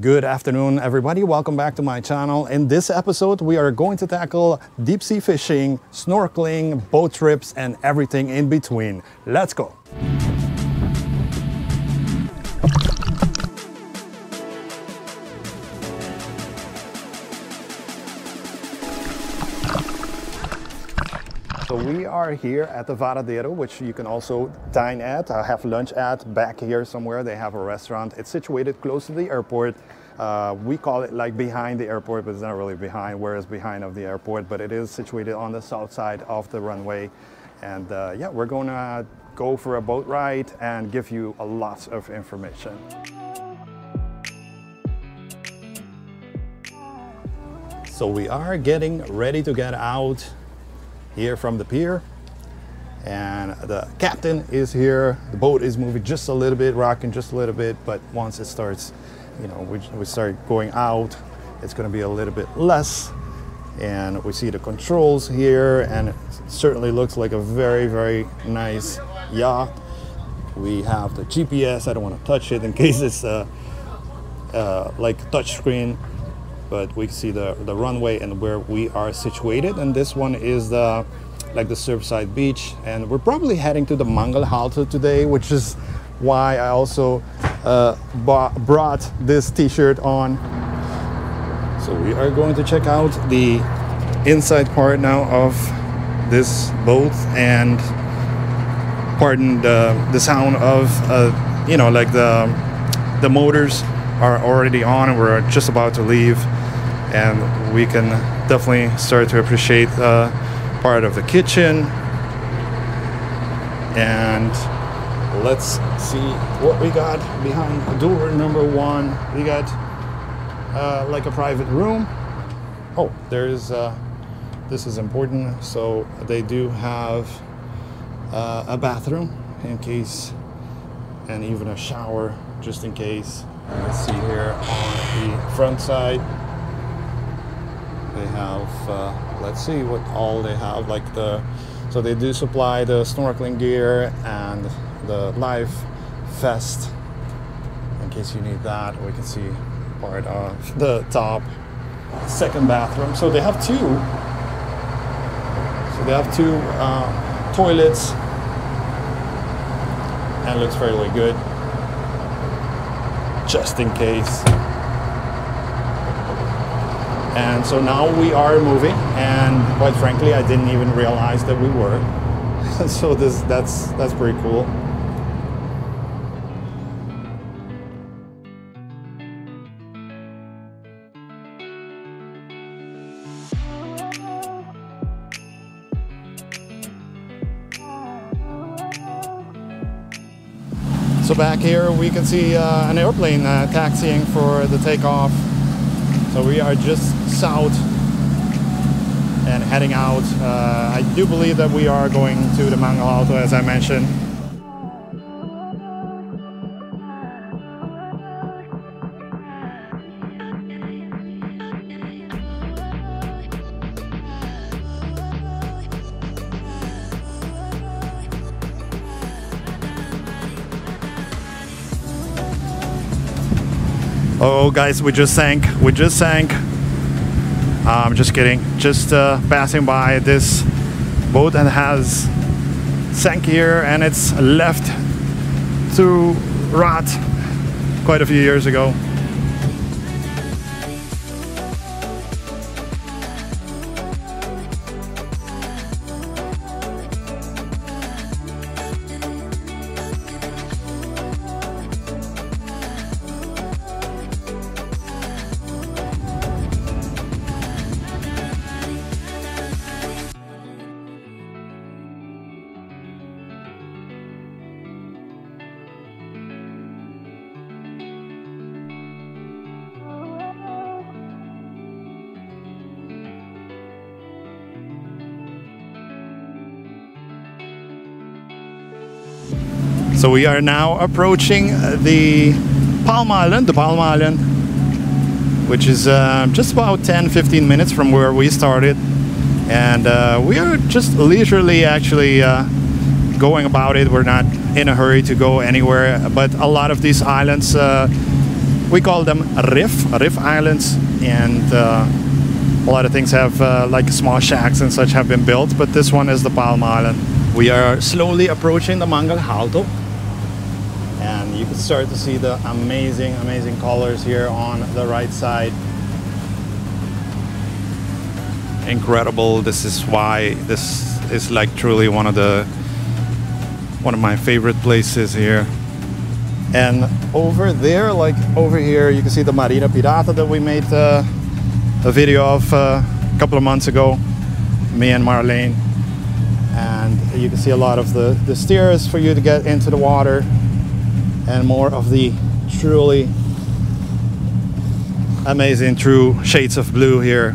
Good afternoon, everybody. Welcome back to my channel. In this episode, we are going to tackle deep sea fishing, snorkeling, boat trips, and everything in between. Let's go. So we are here at the Varadero, which you can also dine at, have lunch at, back here somewhere. They have a restaurant. It's situated close to the airport. We call it like behind the airport, but it's not really behind, whereas behind of the airport, but it is situated on the south side of the runway. And yeah, we're gonna go for a boat ride and give you a lot of information. So we are getting ready to get out here from the pier, and the captain is here. The boat is moving just a little bit, rocking just a little bit, but once it starts, you know, we start going out, it's going to be a little bit less. And we see the controls here, and it certainly looks like a very, very nice yacht. We have the GPS. I don't want to touch it in case it's like a touch screen, but we see the runway and where we are situated. And this one is like the surfside beach, and we're probably heading to the Mangel Halto today, which is why I also brought this t-shirt on. So we are going to check out the inside part now of this boat, and pardon the sound of you know, like the motors are already on and we're just about to leave. And we can definitely start to appreciate part of the kitchen. And let's see what we got behind door number one. We got like a private room. Oh, there's this is important. So they do have a bathroom in case, and even a shower just in case. Let's see here on the front side. They have, let's see what all they have, like so they do supply the snorkeling gear and the life vest in case you need that. We can see part of the top, second bathroom. So they have two. So they have two toilets, and it looks fairly good, just in case. And so now we are moving, and quite frankly, I didn't even realize that we were. So that's pretty cool. So back here we can see an airplane taxiing for the takeoff. So we are just south and heading out. I do believe that we are going to the Mangel Halto, as I mentioned. Oh guys, we just sank. I'm just kidding, just passing by this boat and has sank here, and it's left to rot quite a few years ago. So we are now approaching the Palm Island, which is just about 10-15 minutes from where we started. And we are just leisurely actually going about it. We're not in a hurry to go anywhere, but a lot of these islands We call them Riff Islands, and a lot of things have like small shacks and such have been built, but this one is the Palm Island. We are slowly approaching the Mangel Halto, and you can start to see the amazing, amazing colors here on the right side. Incredible. This is why this is like truly one of my favorite places here. And over there, like over here, you can see the Marina Pirata that we made a video of a couple of months ago, me and Marlene. And you can see a lot of the stairs for you to get into the water, and more of the truly amazing true shades of blue here.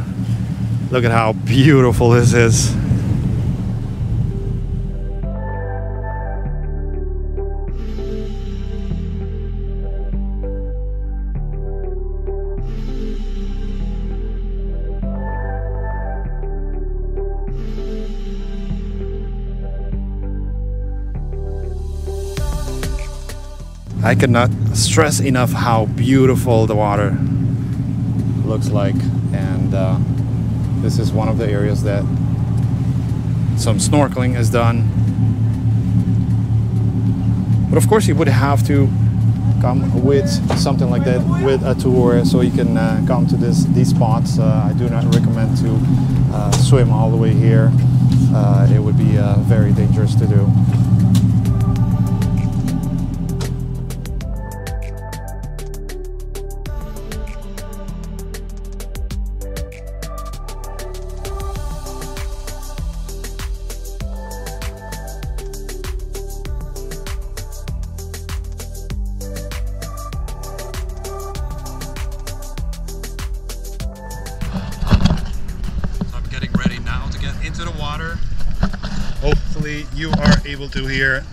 Look at how beautiful this is. I cannot stress enough how beautiful the water looks like, and this is one of the areas that some snorkeling is done. But of course you would have to come with something like that, with a tour, so you can come to these spots. I do not recommend to swim all the way here. It would be very dangerous to do. Into the water. Hopefully you are able to hear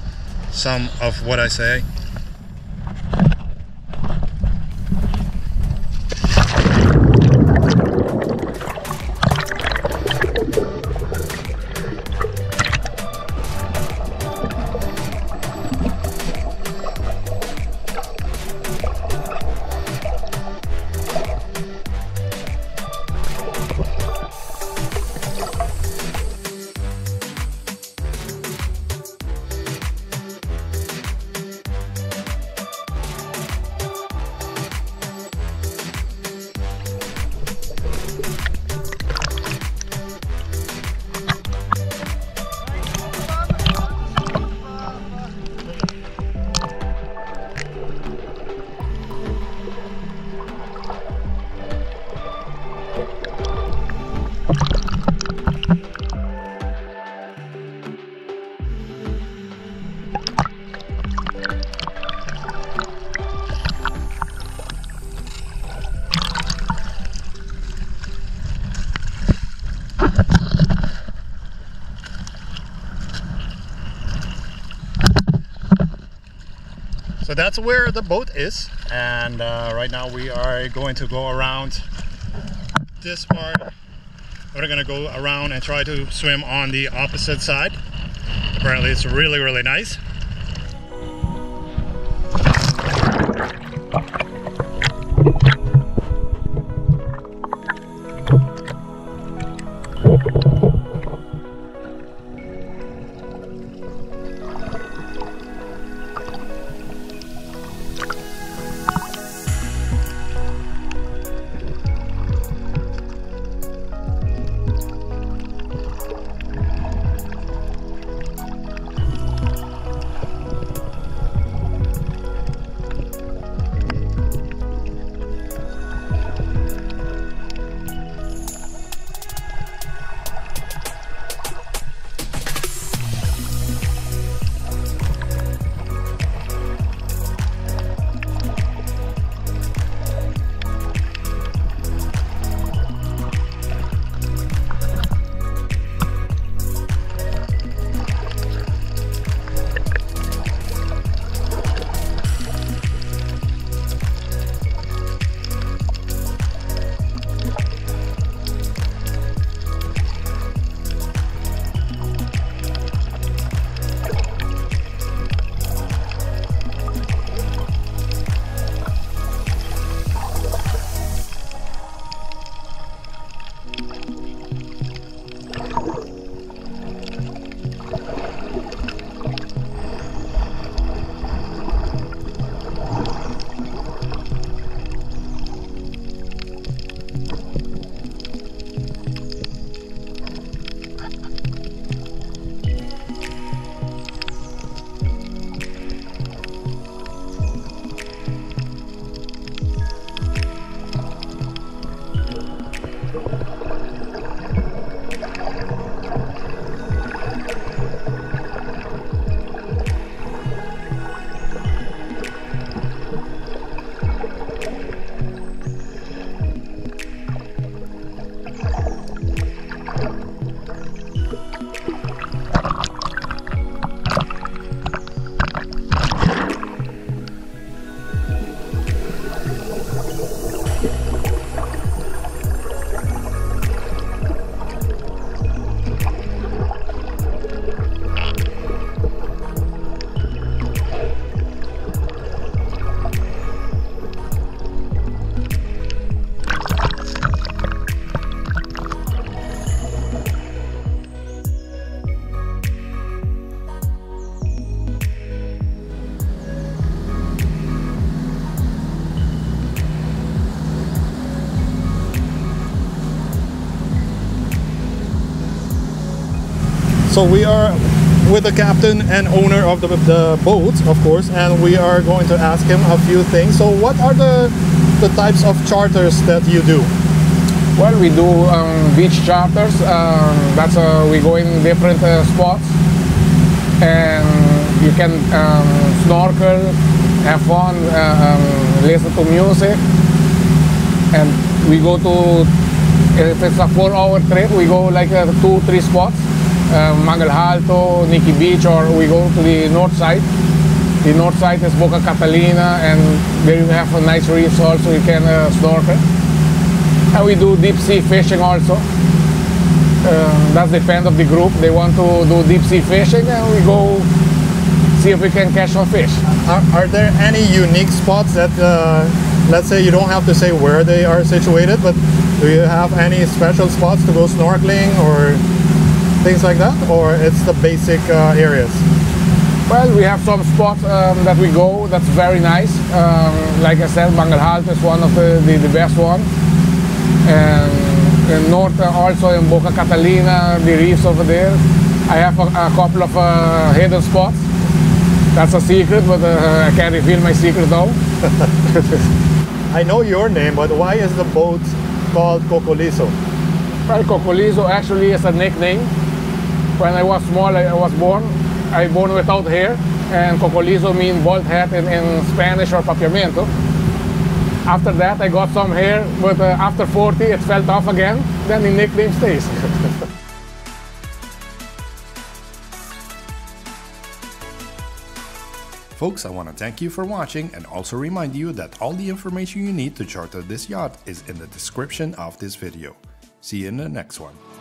some of what I say. So that's where the boat is, and right now we are going to go around this part. We're gonna go around and try to swim on the opposite side. Apparently it's really, really nice. So we are with the captain and owner of the boat, of course, and we are going to ask him a few things. So what are the types of charters that you do? Well, we do beach charters. That's we go in different spots, and you can snorkel, have fun, listen to music, and we go to, if it's a 4-hour trip, we go like 2-3 spots. Mangel Halto, Nikki Beach, or we go to the north side. The north side is Boca Catalina, and there you have a nice reefs also, you can snorkel. And we do deep sea fishing also. That's the fan of the group, they want to do deep sea fishing, and we go see if we can catch some fish. Are there any unique spots that, let's say, you don't have to say where they are situated, but do you have any special spots to go snorkeling or things like that, or it's the basic areas? Well, we have some spots that we go that's very nice. Like I said, Mangel Halto is one of the best one. And in north also in Boca Catalina, the reefs over there. I have a couple of hidden spots. That's a secret, but I can't reveal my secret now. I know your name, but why is the boat called Cocolizo? Well, Cocolizo actually is a nickname. When I was small, I was born without hair, and Cocolizo means bald head in Spanish, or papiamento. After that I got some hair, but after 40 it fell off again, then the nickname stays. Folks, I want to thank you for watching and also remind you that all the information you need to charter this yacht is in the description of this video. See you in the next one.